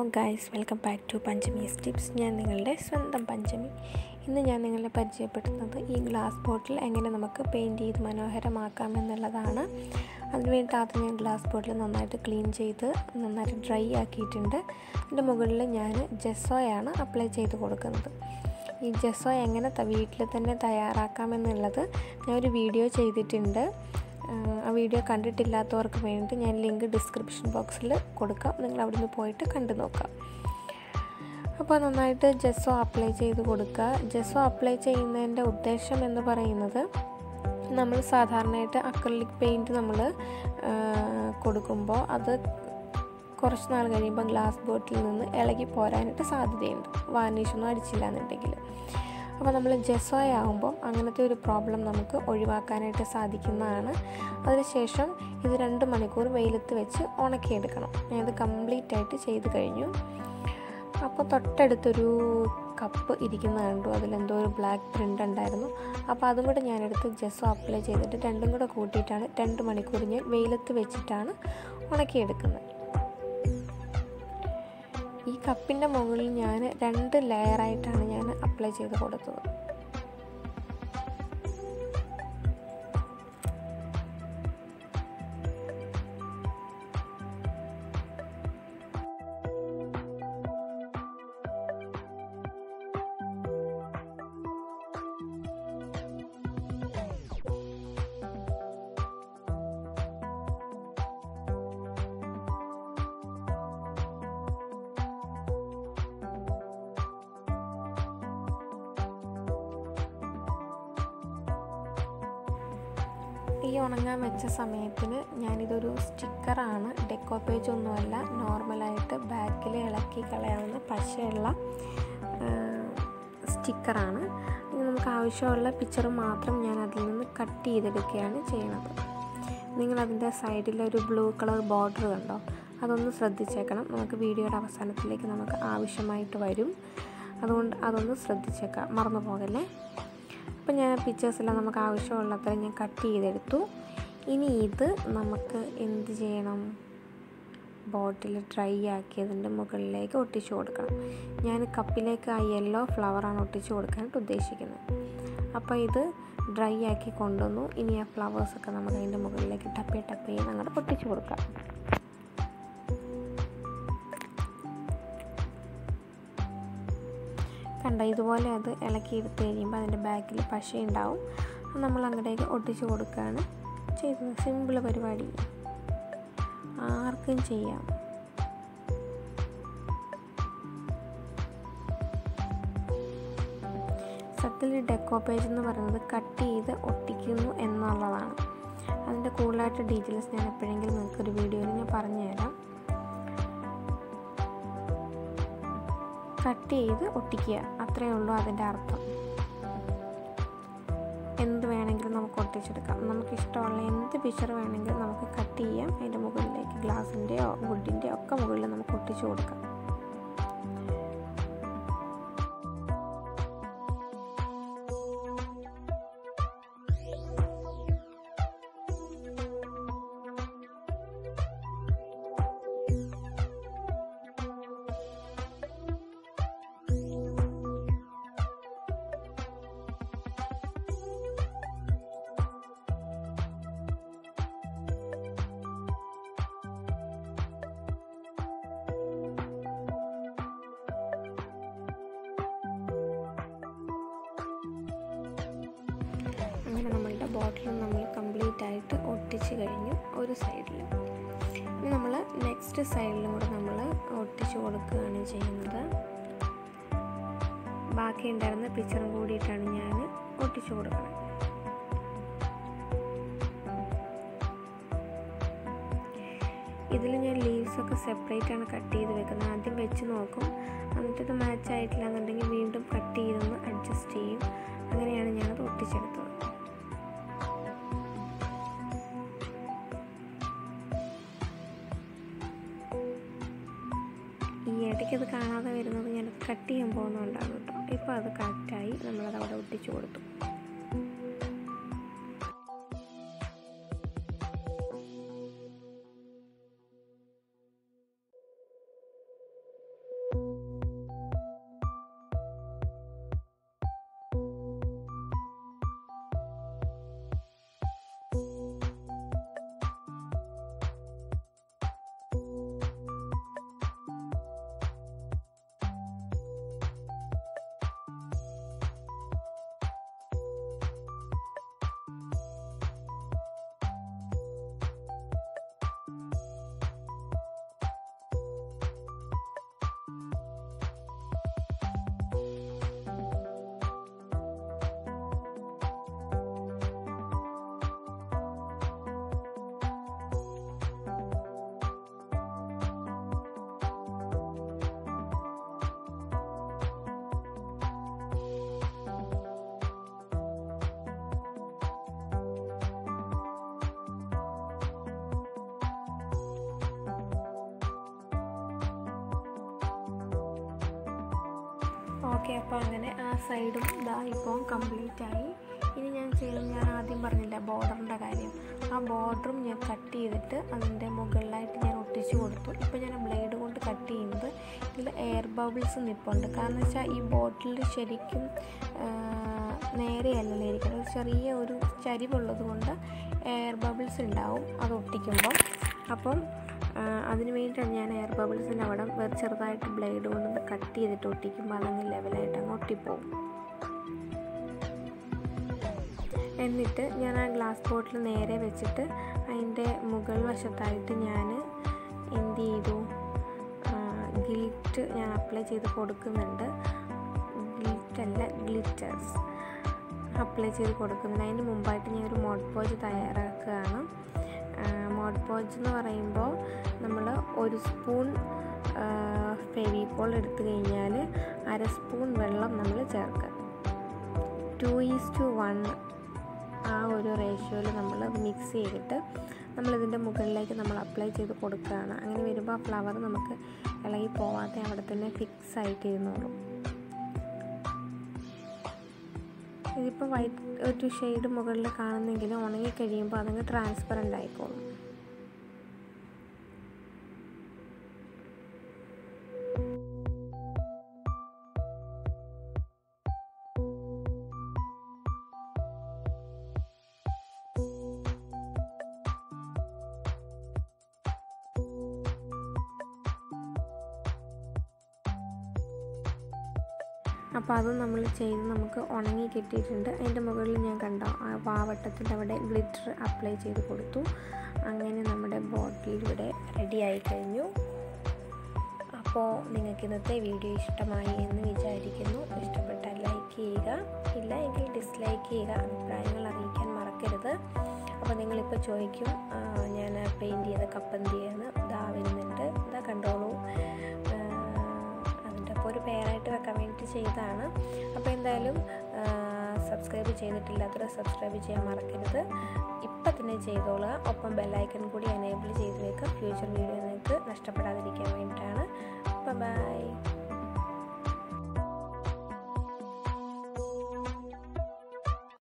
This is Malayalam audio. Hello guys, welcome back to Panchami's tips. ഞാൻ നിങ്ങളുടെ സ്വന്തം പഞ്ചമി. ഇന്ന് ഞാൻ നിങ്ങളെ പരിചയപ്പെടുത്തുന്നത് ഈ ഗ്ലാസ് ബോട്ടിൽ എങ്ങനെ നമുക്ക് പെയിൻറ്റ് ചെയ്ത് മനോഹരമാക്കാം എന്നുള്ളതാണ്. അതിനുവേണ്ടി ആദ്യം ഞാൻ ഗ്ലാസ് ബോട്ടിൽ നന്നായിട്ട് ക്ലീൻ ചെയ്ത് നന്നായിട്ട് ഡ്രൈ ആക്കിയിട്ടുണ്ട്. അതിൻ്റെ മുകളിൽ ഞാൻ ജെസ്സോയാണ് അപ്ലൈ ചെയ്ത് കൊടുക്കുന്നത്. ഈ ജെസ്സോ എങ്ങനെ വീട്ടിൽ തന്നെ തയ്യാറാക്കാം എന്നുള്ളത് ഞാൻ ഒരു വീഡിയോ ചെയ്തിട്ടുണ്ട്. ആ വീഡിയോ കണ്ടിട്ടില്ലാത്തവർക്ക് വേണ്ടി ഞാൻ ലിങ്ക് ഡിസ്ക്രിപ്ഷൻ ബോക്സിൽ കൊടുക്കാം, നിങ്ങൾ അവിടെ നിന്ന് പോയിട്ട് കണ്ടു നോക്കാം. അപ്പോൾ നന്നായിട്ട് ജെസ്സോ അപ്ലൈ ചെയ്ത് കൊടുക്കുക. ജെസ്സോ അപ്ലൈ ചെയ്യുന്നതിൻ്റെ ഉദ്ദേശം എന്ന് പറയുന്നത്, നമ്മൾ സാധാരണയായിട്ട് അക്രിലിക് പെയിൻറ്റ് നമ്മൾ കൊടുക്കുമ്പോൾ അത് കുറച്ച് നാൾ കഴിയുമ്പോൾ ഗ്ലാസ് ബോട്ടിൽ നിന്ന് ഇളകി പോരാനായിട്ട് സാധ്യതയുണ്ട്, വാർണിഷൊന്നും അടിച്ചില്ല എന്നുണ്ടെങ്കിൽ. അപ്പോൾ നമ്മൾ ജെസ്സോയാകുമ്പോൾ അങ്ങനത്തെ ഒരു പ്രോബ്ലം നമുക്ക് ഒഴിവാക്കാനായിട്ട് സാധിക്കുന്നതാണ്. അതിനുശേഷം ഇത് 2 മണിക്കൂർ വെയിലത്ത് വെച്ച് ഉണക്കിയെടുക്കണം. ഞാനത് കംപ്ലീറ്റ് ആയിട്ട് ചെയ്ത് കഴിഞ്ഞു. അപ്പോൾ തൊട്ടടുത്തൊരു കപ്പ് ഇരിക്കുന്നത് കണ്ടു, അതിലെന്തോ ഒരു ബ്ലാക്ക് പ്രിൻ്റ് ഉണ്ടായിരുന്നു. അപ്പോൾ അതും കൂടെ ഞാനെടുത്ത് ജെസ്സോ അപ്ലൈ ചെയ്തിട്ട് രണ്ടും കൂടെ കൂട്ടിയിട്ടാണ് 2 മണിക്കൂർ ഞാൻ വെയിലത്ത് വെച്ചിട്ടാണ് ഉണക്കിയെടുക്കുന്നത്. ഈ കപ്പിൻ്റെ മുകളിൽ ഞാൻ 2 ലെയറായിട്ടാണ് ഞാൻ അപ്ലൈ ചെയ്ത് കൊടുത്തത്. ഈ ഉണങ്ങാൻ വെച്ച സമയത്തിന് ഞാനിതൊരു സ്റ്റിക്കറാണ്, ഡെക്കോ പേജ് ഒന്നുമല്ല. നോർമലായിട്ട് ബാക്കിൽ ഇളക്കി കളയാവുന്ന പശയുള്ള സ്റ്റിക്കറാണ്. നമുക്ക് ആവശ്യമുള്ള പിക്ചർ മാത്രം ഞാൻ അതിൽ നിന്ന് കട്ട് ചെയ്തെടുക്കുകയാണ് ചെയ്യുന്നത്. നിങ്ങളതിൻ്റെ സൈഡിലൊരു ബ്ലൂ കളർ ബോർഡർ കണ്ടോ, അതൊന്ന് ശ്രദ്ധിച്ചേക്കണം. നമുക്ക് വീഡിയോയുടെ അവസാനത്തിലേക്ക് നമുക്ക് ആവശ്യമായിട്ട് വരും, അതുകൊണ്ട് അതൊന്ന് ശ്രദ്ധിച്ചേക്കാം, മറന്നു പോകല്ലേ. അപ്പോൾ ഞാൻ പിക്ചേഴ്സെല്ലാം നമുക്ക് ആവശ്യമുള്ളത്ര ഞാൻ കട്ട് ചെയ്തെടുത്തു. ഇനി ഇത് നമുക്ക് എന്ത് ചെയ്യണം, ബോട്ടിൽ ഡ്രൈ ആക്കിയതിൻ്റെ മുകളിലേക്ക് ഒട്ടിച്ചു കൊടുക്കണം. ഞാൻ കപ്പിലേക്ക് ആ യെല്ലോ ഫ്ലവറാണ് ഒട്ടിച്ചു കൊടുക്കാനായിട്ട് ഉദ്ദേശിക്കുന്നത്. അപ്പോൾ ഇത് ഡ്രൈ ആക്കി കൊണ്ടുവന്നു. ഇനി ആ ഫ്ലവേഴ്സൊക്കെ നമുക്ക് അതിൻ്റെ മുകളിലേക്ക് ടപ്പേ ടപ്പേ അങ്ങനെ ഒട്ടിച്ചു കൊടുക്കാം. കണ്ട, ഇതുപോലെ അത് ഇളക്കി എടുത്ത് കഴിയുമ്പോൾ അതിൻ്റെ ബാക്കിൽ പശ ഉണ്ടാവും. നമ്മൾ അങ്ങോട്ടേക്ക് ഒട്ടിച്ചു കൊടുക്കുകയാണ് ചെയ്തത്. സിമ്പിൾ പരിപാടി, ആർക്കും ചെയ്യാം. സത്യത്തിൽ ഡെക്കോ പേജ് എന്ന് പറയുന്നത് കട്ട് ചെയ്ത് ഒട്ടിക്കുന്നു എന്നുള്ളതാണ്. അതിൻ്റെ കൂടുതലായിട്ട് ഡീറ്റെയിൽസ് ഞാൻ എപ്പോഴെങ്കിലും നിങ്ങൾക്കൊരു വീഡിയോയിൽ ഞാൻ പറഞ്ഞുതരാം. കട്ട് ചെയ്ത് ഒട്ടിക്കുക, അത്രയേ ഉള്ളൂ അതിൻ്റെ അർത്ഥം. എന്ത് വേണമെങ്കിലും നമുക്ക് ഒട്ടിച്ചെടുക്കാം. നമുക്കിഷ്ടമുള്ള എന്ത് പിക്ചർ വേണമെങ്കിലും നമുക്ക് കട്ട് ചെയ്യാം. അതിൻ്റെ മുകളിലേക്ക് ഗ്ലാസിൻ്റെയോ വുഡിൻ്റെയോ ഒക്കെ മുകളിൽ നമുക്ക് ഒട്ടിച്ചു കൊടുക്കാം. അങ്ങനെ നമ്മളുടെ ബോട്ടിൽ നമ്മൾ കംപ്ലീറ്റ് ആയിട്ട് ഒട്ടിച്ച് കഴിഞ്ഞു ഒരു സൈഡിൽ. ഇനി നമ്മൾ നെക്സ്റ്റ് സൈഡിലും കൂടെ നമ്മൾ ഒട്ടിച്ച് കൊടുക്കുകയാണ് ചെയ്യുന്നത്. ബാക്കി ഉണ്ടായിരുന്ന പിക്ചറും കൂടിയിട്ടാണ് ഞാൻ ഒട്ടിച്ചു കൊടുക്കുന്നത്. ഇതിൽ ഞാൻ ലീവ്സൊക്കെ സെപ്പറേറ്റാണ് കട്ട് ചെയ്ത് വെക്കുന്നത്. ആദ്യം വെച്ച് നോക്കും, എന്നിട്ടത് മാച്ച് ആയിട്ടില്ല എന്നുണ്ടെങ്കിൽ വീണ്ടും കട്ട് ചെയ്തൊന്ന് അഡ്ജസ്റ്റ് ചെയ്യും. അങ്ങനെയാണ് ഞാനത് ഒട്ടിച്ചെടുത്തത്. ഇടയ്ക്കത് കാണാതെ വരുന്നത് ഞാൻ കട്ട് ചെയ്യാൻ പോകുന്നുണ്ടാണ് കേട്ടോ. ഇപ്പോൾ അത് കറക്റ്റായി നമ്മളത് അവിടെ ഒട്ടിച്ചു കൊടുത്തു. ഓക്കെ അപ്പോൾ അങ്ങനെ ആ സൈഡും ഇതാ ഇപ്പോൾ കംപ്ലീറ്റ് ആയി. ഇനി ഞാൻ ആദ്യം പറഞ്ഞില്ല ബോർഡറിൻ്റെ കാര്യം, ആ ബോർഡറും ഞാൻ കട്ട് ചെയ്തിട്ട് അതിൻ്റെ മുകളിലായിട്ട് ഞാൻ ഒട്ടിച്ചു കൊടുത്തു. ഇപ്പോൾ ഞാൻ ബ്ലേഡ് കൊണ്ട് കട്ട് ചെയ്യുന്നത് ഇതിൽ എയർ ബബിൾസ് നിൽപ്പുണ്ട്. കാരണം വെച്ചാൽ ഈ ബോട്ടിൽ ശരിക്കും നേരെയല്ലല്ലോ ഇരിക്കുന്നത്, ചെറിയ ഒരു ചരിവുള്ളത് കൊണ്ട് എയർ ബബിൾസ് ഉണ്ടാവും അത് ഒട്ടിക്കുമ്പോൾ. അപ്പം അതിന് വേണ്ടിയിട്ടാണ് ഞാൻ എയർ ബബിൾസിൻ്റെ അവിടെ ചെറുതായിട്ട് ബ്ലേഡ് കൊണ്ട് കട്ട് ചെയ്തിട്ട് ഒട്ടിക്കുമ്പോൾ അതങ്ങ് ലെവലായിട്ട് അങ്ങ് ഒട്ടിപ്പോവും. എന്നിട്ട് ഞാൻ ആ ഗ്ലാസ് ബോട്ടിൽ നേരെ വെച്ചിട്ട് അതിൻ്റെ മുകൾ വശത്തായിട്ട് ഞാൻ എന്ത് ചെയ്തു, ഗ്ലിറ്റ് ഞാൻ അപ്ലൈ ചെയ്ത് കൊടുക്കുന്നുണ്ട്. ഗ്ലിറ്റല്ല, ഗ്ലിറ്റേഴ്സ് അപ്ലൈ ചെയ്ത് കൊടുക്കുന്നുണ്ട്. അതിന് മുമ്പായിട്ട് ഞാനൊരു മോഡ് പോജ് തയ്യാറാക്കുകയാണ്. മോഡ് പോജ് എന്ന് പറയുമ്പോൾ നമ്മൾ ഒരു സ്പൂൺ ഫെവിക്കോൾ എടുത്തു കഴിഞ്ഞാൽ അര സ്പൂൺ വെള്ളം നമ്മൾ ചേർക്കുക. 2:1 ആ ഒരു റേഷ്യോയിൽ നമ്മൾ മിക്സ് ചെയ്തിട്ട് നമ്മളിതിൻ്റെ മുകളിലേക്ക് നമ്മൾ അപ്ലൈ ചെയ്ത് കൊടുക്കുകയാണ്. അങ്ങനെ വരുമ്പോൾ ആ ഫ്ലവർ നമുക്ക് ഇളകി പോവാതെ അവിടെ തന്നെ ഫിക്സ് ആയിട്ടിരുന്നോളൂ. ഇതിപ്പോൾ വൈറ്റ് ഒരു ഷെയ്ഡ് മുകളിൽ കാണുന്നെങ്കിലും ഉണങ്ങി കഴിയുമ്പോൾ അതങ്ങ് ട്രാൻസ്പെറൻ്റ് ആയിക്കോളും. അപ്പോൾ അതും നമ്മൾ ചെയ്ത് നമുക്ക് ഉണങ്ങി കിട്ടിയിട്ടുണ്ട്. അതിൻ്റെ മുകളിൽ ഞാൻ കണ്ടോ ആ പാവട്ടത്തിൻ്റെ അവിടെ ഗ്ലിറ്റർ അപ്ലൈ ചെയ്ത് കൊടുത്തു. അങ്ങനെ നമ്മുടെ ബോട്ടിൽ ഇവിടെ റെഡിയായി കഴിഞ്ഞു. അപ്പോൾ നിങ്ങൾക്ക് ഇന്നത്തെ വീഡിയോ ഇഷ്ടമായി എന്ന് വിചാരിക്കുന്നു. ഇഷ്ടപ്പെട്ടാൽ ലൈക്ക് ചെയ്യുക, ഇല്ല എങ്കിൽ ഡിസ്ലൈക്ക് ചെയ്യുക. അഭിപ്രായങ്ങൾ അറിയിക്കാൻ മറക്കരുത്. അപ്പോൾ നിങ്ങളിപ്പോൾ ചോദിക്കും ഞാൻ പെയിൻറ്റ് ചെയ്ത കപ്പ് എന്ത് ചെയ്യുന്നു, ഇതാ വരുന്നുണ്ട്, ഇതാ കണ്ടോളൂ. അപ്പോൾ ഒരു പേരായിട്ട് വെക്കാൻ വേണ്ടി ചെയ്തതാണ്. അപ്പോൾ എന്തായാലും സബ്സ്ക്രൈബ് ചെയ്തിട്ടില്ലാത്തവർ സബ്സ്ക്രൈബ് ചെയ്യാൻ മറക്കരുത്. ഇപ്പം തന്നെ ചെയ്തോളുക. ഒപ്പം ബെല്ലൈക്കൺ കൂടി എനേബിൾ ചെയ്ത് വെക്കുക. ഫ്യൂച്ചർ വീഡിയോ നിങ്ങൾക്ക് നഷ്ടപ്പെടാതിരിക്കാൻ വേണ്ടിയിട്ടാണ്. ബൈ.